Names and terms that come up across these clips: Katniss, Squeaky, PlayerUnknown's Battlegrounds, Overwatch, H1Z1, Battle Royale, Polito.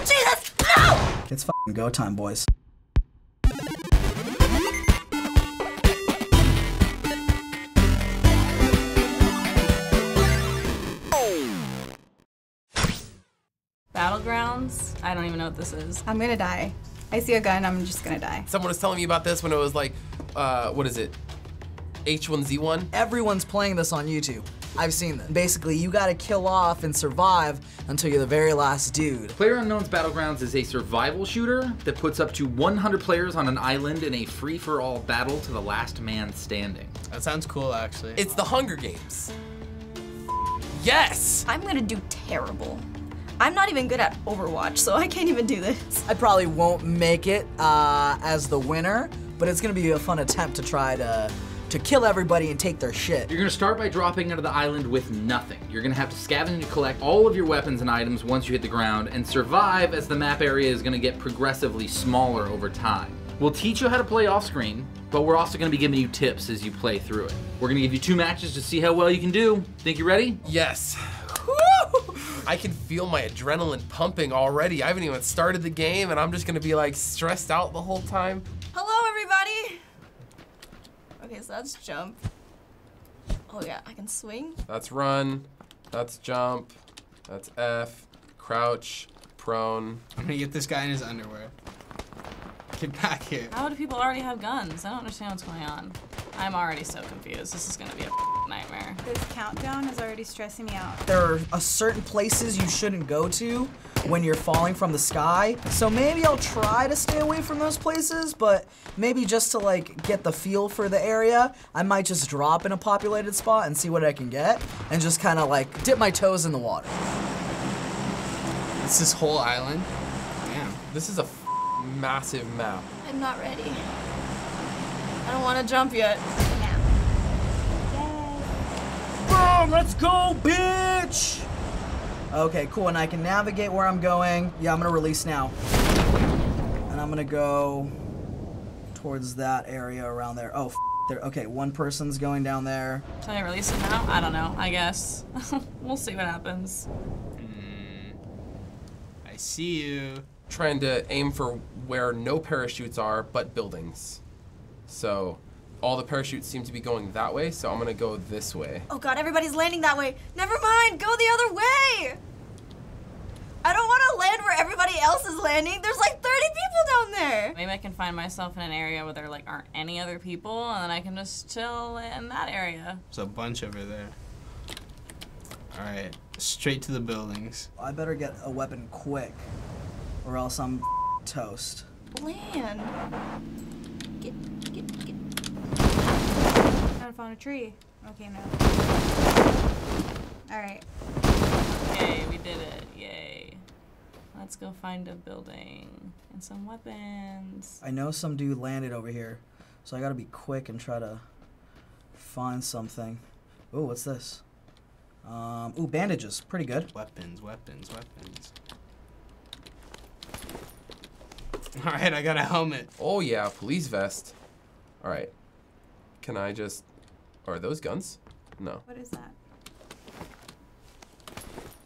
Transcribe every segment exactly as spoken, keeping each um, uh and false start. Oh, Jesus! No! It's fucking go time, boys. Battlegrounds? I don't even know what this is. I'm gonna die. I see a gun, I'm just gonna die. Someone was telling me about this when it was like, uh, what is it? H one Z one? Everyone's playing this on YouTube. I've seen them. Basically, you gotta kill off and survive until you're the very last dude. PlayerUnknown's Battlegrounds is a survival shooter that puts up to one hundred players on an island in a free-for-all battle to the last man standing. That sounds cool, actually. It's the Hunger Games. Yes! I'm gonna do terrible. I'm not even good at Overwatch, so I can't even do this. I probably won't make it uh, as the winner, but it's gonna be a fun attempt to try to to kill everybody and take their shit. You're gonna start by dropping onto the island with nothing. You're gonna have to scavenge and collect all of your weapons and items once you hit the ground and survive, as the map area is gonna get progressively smaller over time. We'll teach you how to play off screen, but we're also gonna be giving you tips as you play through it. We're gonna give you two matches to see how well you can do. Think you ready? Yes. I can feel my adrenaline pumping already. I haven't even started the game and I'm just gonna be like stressed out the whole time. Hello, everybody. Okay, so that's jump. Oh yeah, I can swing. That's run, that's jump, that's F, crouch, prone. I'm gonna get this guy in his underwear. Get back here. How do people already have guns? I don't understand what's going on. I'm already so confused. This is gonna be a nightmare. This countdown is already stressing me out. There are a certain places you shouldn't go to when you're falling from the sky. So maybe I'll try to stay away from those places, but maybe just to like get the feel for the area, I might just drop in a populated spot and see what I can get and just kind of like dip my toes in the water. It's this whole island. Damn, this is a massive map. I'm not ready. I don't want to jump yet. Yeah. Boom! Let's go, bitch! Okay, cool, and I can navigate where I'm going. Yeah, I'm gonna release now. And I'm gonna go towards that area around there. Oh, f there. Okay, one person's going down there. Should I release it now? I don't know, I guess. We'll see what happens. Mm. I see you. Trying to aim for where no parachutes are, but buildings. So all the parachutes seem to be going that way, so I'm gonna go this way. Oh God, everybody's landing that way. Never mind, go the other way. I don't wanna land where everybody else is landing. There's like thirty people down there. Maybe I can find myself in an area where there like aren't any other people, and then I can just chill in that area. There's a bunch over there. All right, straight to the buildings. I better get a weapon quick, or else I'm toast. Land. Get, get, get. I found a tree. Okay, no. All right. Okay, we did it. Yay. Let's go find a building and some weapons. I know some dude landed over here, so I gotta be quick and try to find something. Ooh, what's this? Um, ooh, bandages. Pretty good. Weapons, weapons, weapons. All right, I got a helmet. Oh yeah, police vest. All right, can I just, are those guns? No. What is that?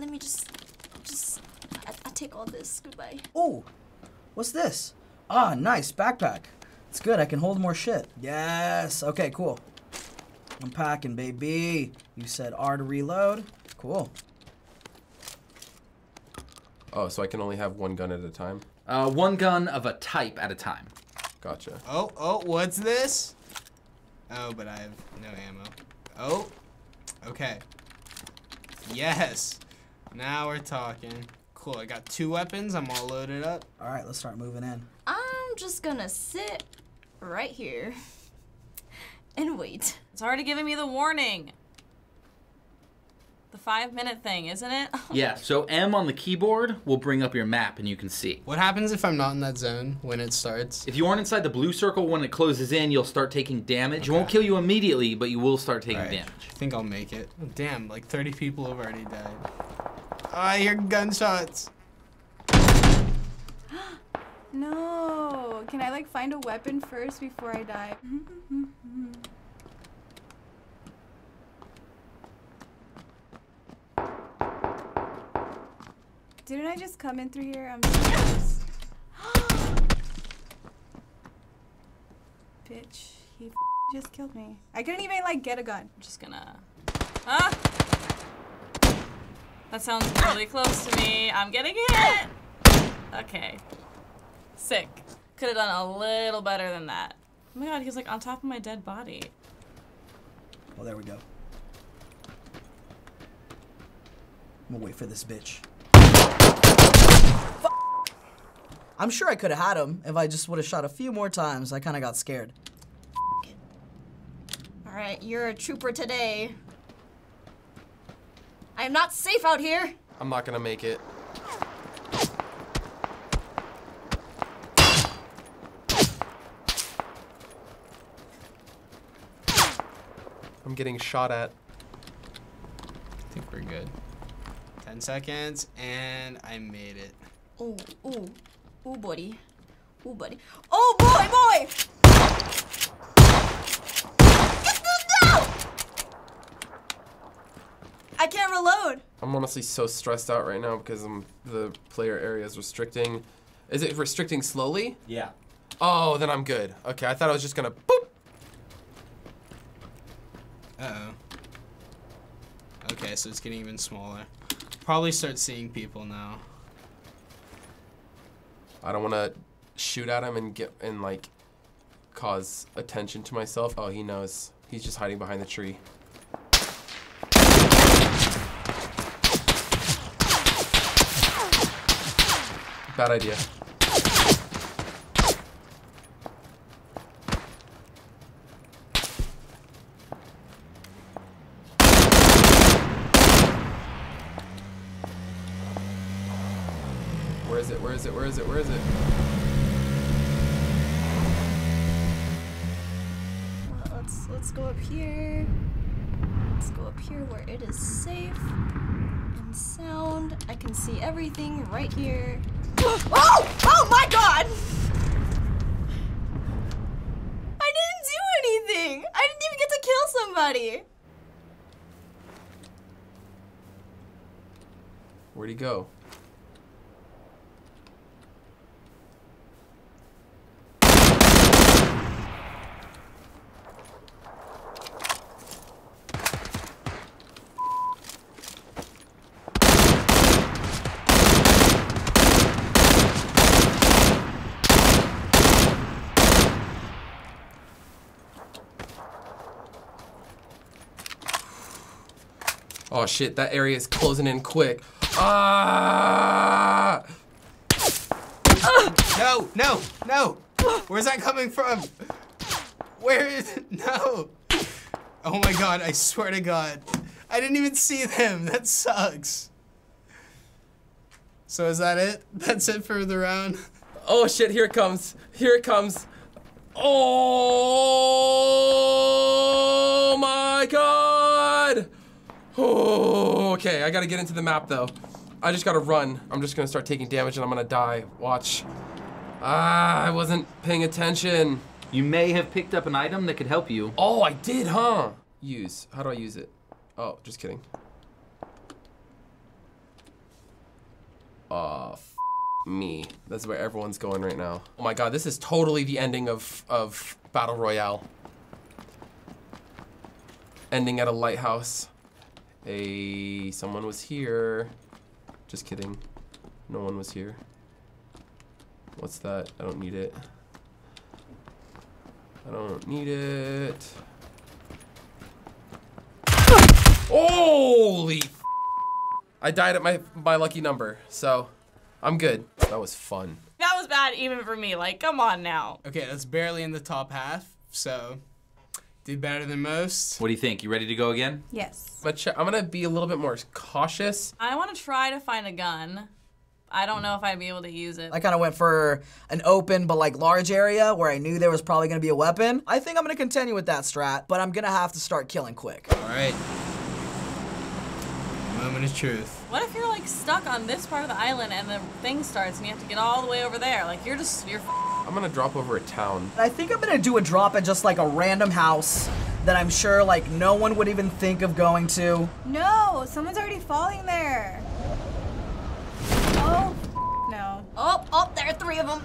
Let me just, just, I, I take all this, goodbye. Oh, what's this? Ah, nice, backpack. It's good, I can hold more shit. Yes, okay, cool. I'm packing, baby. You said R to reload, cool. Oh, so I can only have one gun at a time? Uh, one gun of a type at a time. Gotcha. Oh, oh, what's this? Oh, but I have no ammo. Oh, okay. Yes, now we're talking. Cool, I got two weapons, I'm all loaded up. All right, let's start moving in. I'm just gonna sit right here and wait. It's already giving me the warning. The five minute thing, isn't it? Yeah, so M on the keyboard will bring up your map and you can see. What happens if I'm not in that zone when it starts? If you aren't inside the blue circle when it closes in, you'll start taking damage. Okay. It won't kill you immediately, but you will start taking right. damage. I think I'll make it. Oh, damn, like thirty people have already died. Oh, I hear gunshots. No, can I like find a weapon first before I die? Didn't I just come in through here? I'm just... Bitch, he f just killed me. I couldn't even, like, get a gun. I'm just gonna... Ah! That sounds really close to me. I'm getting hit! Okay. Sick. Could have done a little better than that. Oh my god, he's like on top of my dead body. Well, there we go. I'm gonna wait for this bitch. F I'm sure I could have had him if I just would have shot a few more times. I kind of got scared. Alright, you're a trooper today. I am not safe out here. I'm not gonna make it. I'm getting shot at. I think we're good. Ten seconds, and I made it. Ooh, ooh, ooh, buddy, ooh, buddy. Oh boy, boy! I can't reload! I'm honestly so stressed out right now because I'm, the player area is restricting. Is it restricting slowly? Yeah. Oh, then I'm good. Okay, I thought I was just gonna boop! Uh-oh. Okay, so it's getting even smaller. Probably start seeing people now. I don't wanna shoot at him and get, and like, cause attention to myself. Oh, he knows. He's just hiding behind the tree. Bad idea. Where is it? Where is it? Where is it? Where is it? Well, let's let's go up here. Let's go up here where it is safe and sound. I can see everything right here. Oh! Oh my god! I didn't do anything! I didn't even get to kill somebody! Where'd he go? Oh shit, that area is closing in quick. Ah! No, no, no! Where's that coming from? Where is it? No! Oh my god, I swear to god. I didn't even see them, that sucks. So is that it? That's it for the round? Oh shit, here it comes. Here it comes. Oh my god! Oh, okay, I gotta get into the map though. I just gotta run. I'm just gonna start taking damage and I'm gonna die. Watch. Ah, I wasn't paying attention. You may have picked up an item that could help you. Oh, I did, huh? Use. How do I use it? Oh, just kidding. Uh, f me. That's where everyone's going right now. Oh my god, this is totally the ending of, of Battle Royale. Ending at a lighthouse. Hey, someone was here. Just kidding. No one was here. What's that? I don't need it. I don't need it. Holy f I died at my, my lucky number, so I'm good. That was fun. That was bad even for me. Like, come on now. Okay, that's barely in the top half, so... Did better than most. What do you think? You ready to go again? Yes. But I'm gonna be a little bit more cautious. I wanna try to find a gun. I don't know if I'd be able to use it. I kinda went for an open but like large area where I knew there was probably gonna be a weapon. I think I'm gonna continue with that strat, but I'm gonna have to start killing quick. All right. Moment of truth. What if you're like stuck on this part of the island and the thing starts and you have to get all the way over there? Like you're just, you're f I'm gonna drop over a town. I think I'm gonna do a drop at just like a random house that I'm sure like no one would even think of going to. No, someone's already falling there. Oh three of them.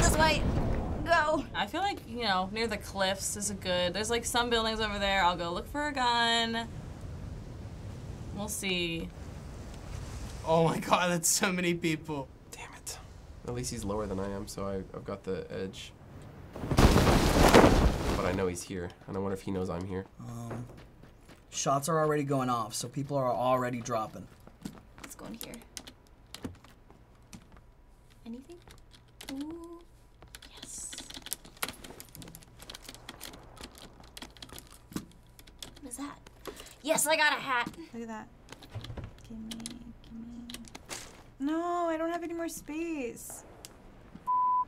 This way. Go. I feel like, you know, near the cliffs is a good... There's, like, some buildings over there. I'll go look for a gun. We'll see. Oh, my God. That's so many people. Damn it. At least he's lower than I am, so I, I've got the edge. But I know he's here, and I wonder if he knows I'm here. Um, shots are already going off, so people are already dropping. Let's go in here. Anything? Ooh. Yes. What is that? Yes, I got a hat. Look at that. Give me, give me. No, I don't have any more space. I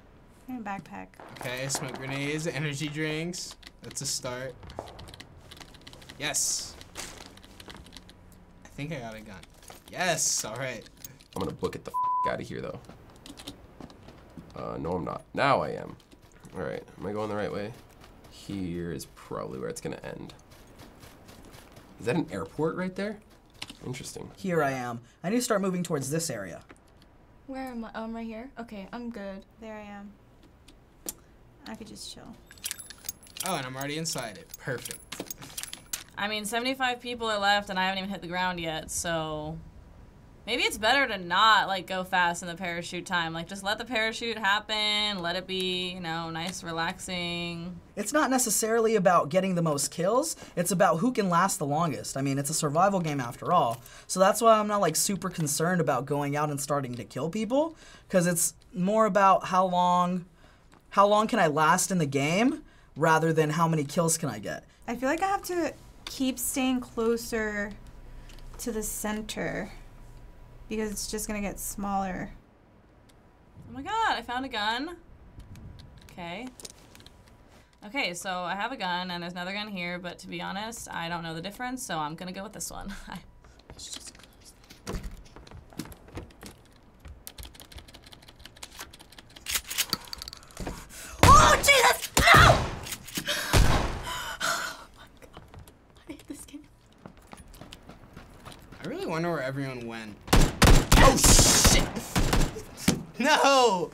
need a backpack. Okay, smoke grenades, energy drinks. That's a start. Yes. I think I got a gun. Yes, all right. I'm gonna book it the f out of here, though. Uh, no, I'm not. Now I am. All right, am I going the right way? Here is probably where it's gonna end. Is that an airport right there? Interesting. Here I am. I need to start moving towards this area. Where am I? Oh, I'm right here? Okay, I'm good. There I am. I could just chill. Oh, and I'm already inside it. Perfect. I mean, seventy-five people are left, and I haven't even hit the ground yet, so... Maybe it's better to not, like, go fast in the parachute time. Like, just let the parachute happen, let it be, you know, nice, relaxing. It's not necessarily about getting the most kills. It's about who can last the longest. I mean, it's a survival game after all. So that's why I'm not, like, super concerned about going out and starting to kill people, because it's more about how long, how long can I last in the game rather than how many kills can I get. I feel like I have to keep staying closer to the center, because it's just gonna get smaller. Oh my God, I found a gun. Okay. Okay, so I have a gun and there's another gun here, but to be honest, I don't know the difference, so I'm gonna go with this one. It's just close. Oh, Jesus! No! Oh my God. I hate this game. I really wonder where everyone went. Oh, shit. No.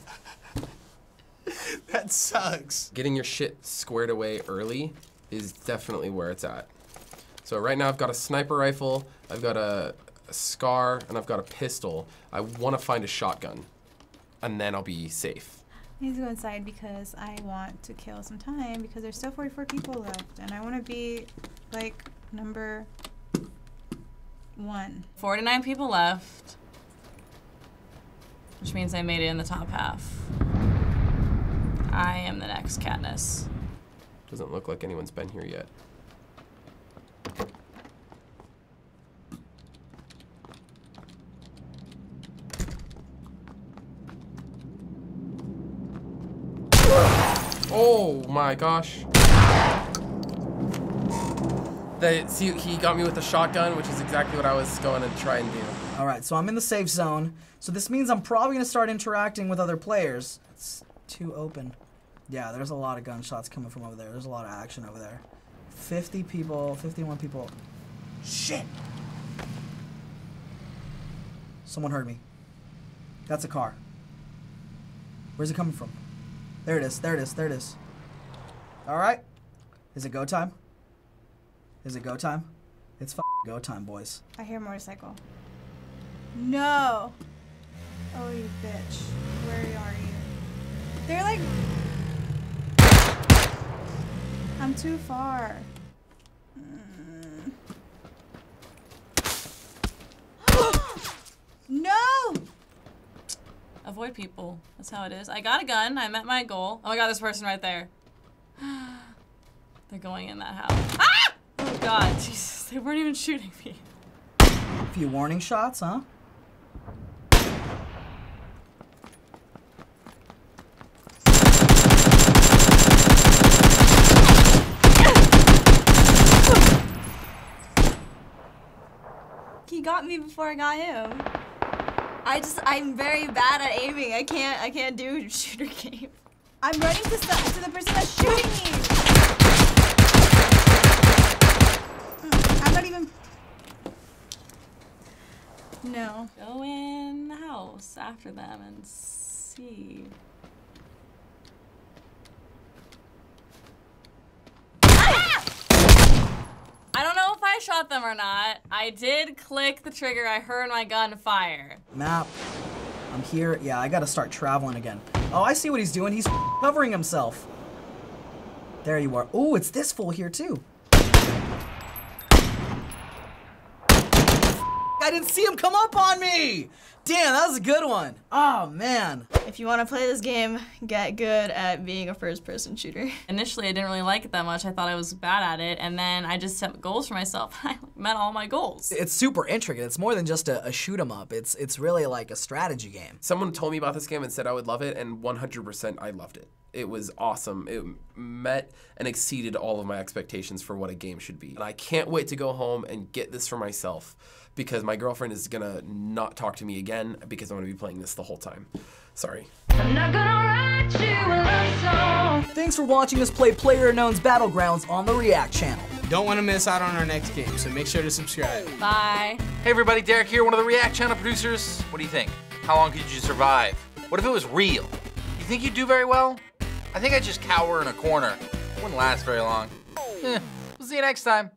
That sucks. Getting your shit squared away early is definitely where it's at. So right now I've got a sniper rifle, I've got a, a scar, and I've got a pistol. I want to find a shotgun, and then I'll be safe. I need to go inside because I want to kill some time because there's still forty-four people left, and I want to be, like, number one. forty-nine people left. Which means I made it in the top half. I am the next Katniss. Doesn't look like anyone's been here yet. Oh my gosh. They, see, he got me with a shotgun, which is exactly what I was going to try and do. All right, so I'm in the safe zone. So this means I'm probably gonna start interacting with other players. It's too open. Yeah, there's a lot of gunshots coming from over there. There's a lot of action over there. fifty people, fifty-one people. Shit! Someone heard me. That's a car. Where's it coming from? There it is, there it is, there it is. All right, is it go time? Is it go time? It's f go time, boys. I hear a motorcycle. No. Oh, you bitch. Where are you? They're like... I'm too far. Mm. No! Avoid people. That's how it is. I got a gun. I met my goal. Oh my God, this person right there. They're going in that house. Ah! Oh God, Jesus. They weren't even shooting me. A few warning shots, huh? He got me before I got him. I just, I'm very bad at aiming. I can't, I can't do shooter game. I'm running to, stop, to the person that's shooting me. I'm not even. No. Go in the house after them and see. I shot them or not, I did click the trigger. I heard my gun fire. Map. I'm here. Yeah, I gotta start traveling again. Oh, I see what he's doing. He's covering himself. There you are. Oh, it's this fool here too. I didn't see him come up on me! Damn, that was a good one. Oh, man. If you want to play this game, get good at being a first-person shooter. Initially, I didn't really like it that much. I thought I was bad at it, and then I just set goals for myself. I met all my goals. It's super intricate. It's more than just a, a shoot-em-up. It's, it's really like a strategy game. Someone told me about this game and said I would love it, and one hundred percent I loved it. It was awesome. It met and exceeded all of my expectations for what a game should be. And I can't wait to go home and get this for myself, because my girlfriend is gonna not talk to me again because I'm gonna be playing this the whole time. Sorry. I'm not gonna write you a love song. Thanks for watching us play PlayerUnknown's Battlegrounds on the React channel. Don't want to miss out on our next game, so make sure to subscribe. Bye. Hey everybody, Derek here, one of the React channel producers. What do you think? How long could you survive? What if it was real? You think you'd do very well? I think I'd just cower in a corner. It wouldn't last very long. Eh, we'll see you next time.